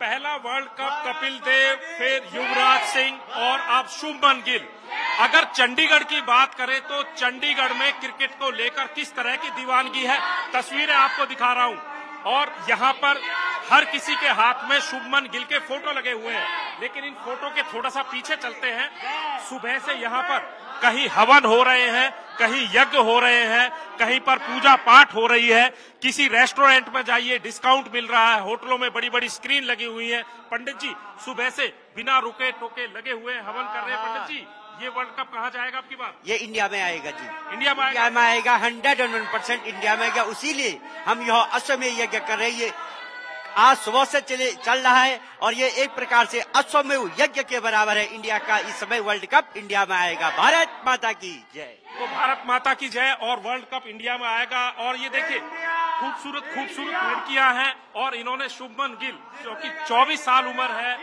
पहला world cup Kapil Dev, फिर युवराज सिंह और अब शुभमन गिल। अगर चंडीगढ़ की बात करें तो चंडीगढ़ में क्रिकेट को लेकर किस तरह की दीवानगी है, तस्वीरें आपको दिखा रहा हूं। और यहां पर हर किसी के हाथ में शुभमन गिल के फोटो लगे हुए हैं। लेकिन इन फोटो के थोड़ा सा पीछे चलते हैं। सुबह से यहाँ पर कहीं हवन हो रहे हैं, कहीं यज्ञ हो रहे हैं, कहीं पर पूजा पाठ हो रही है। किसी रेस्टोरेंट में जाइए, डिस्काउंट मिल रहा है। होटलों में बड़ी बड़ी स्क्रीन लगी हुई है। पंडित जी सुबह से बिना रुके टोके लगे हुए हवन कर रहे हैं। पंडित जी, ये वर्ल्ड कप कहाँ जाएगा आपकी बात? ये इंडिया में आएगा जी, इंडिया में आएगा। 101% इंडिया में आएगा। उसीलिए हम यहाँ अश्वमेध यज्ञ कर रहे हैं। आज सुबह से चल रहा है और ये एक प्रकार से अश्वमेध यज्ञ के बराबर है। इंडिया का इस समय वर्ल्ड कप इंडिया में आएगा। भारत माता की जय। तो भारत माता की जय। और वर्ल्ड कप इंडिया में आएगा। और ये देखिए, खूबसूरत खूबसूरत लड़कियां हैं और इन्होंने शुभमन गिल जो कि 24 साल उम्र है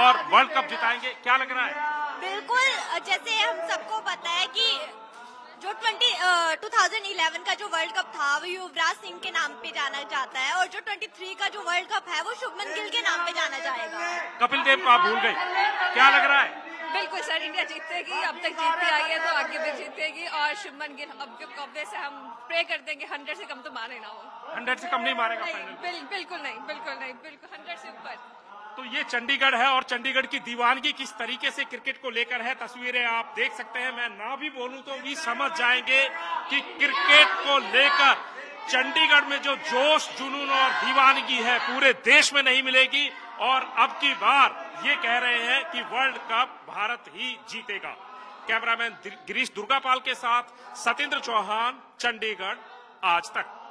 और वर्ल्ड कप जिताएंगे। क्या लग रहा है? बिल्कुल, जैसे हम सबको पता है कि जो 2011 का जो वर्ल्ड कप था वो युवराज सिंह के नाम पे जाना जाता है और जो 23 का जो वर्ल्ड कप है वो शुभमन गिल के नाम पे जाना जाएगा। कपिल देव, आप भूल गई, क्या लग रहा है? बिल्कुल सर, इंडिया जीतेगी। अब तक जीतती आई है तो आगे भी जीतेगी। और शुभमन गिल, अब कब्जे से हम प्रे करते हैं कि 100 से कम तो मारे ना हो। 100 से कम नहीं मारेगा? बिल्कुल नहीं, बिल्कुल 100 से ऊपर। तो ये चंडीगढ़ है और चंडीगढ़ की दीवानगी किस तरीके से क्रिकेट को लेकर है, तस्वीरें आप देख सकते हैं। मैं ना भी बोलूं तो भी समझ जाएंगे कि क्रिकेट को लेकर चंडीगढ़ में जो जोश जुनून और दीवानगी है पूरे देश में नहीं मिलेगी। और अब की बार ये कह रहे हैं कि वर्ल्ड कप भारत ही जीतेगा। कैमरामैन गिरीश दुर्गा पाल के साथ सतेंद्र चौहान, चंडीगढ़, आज तक।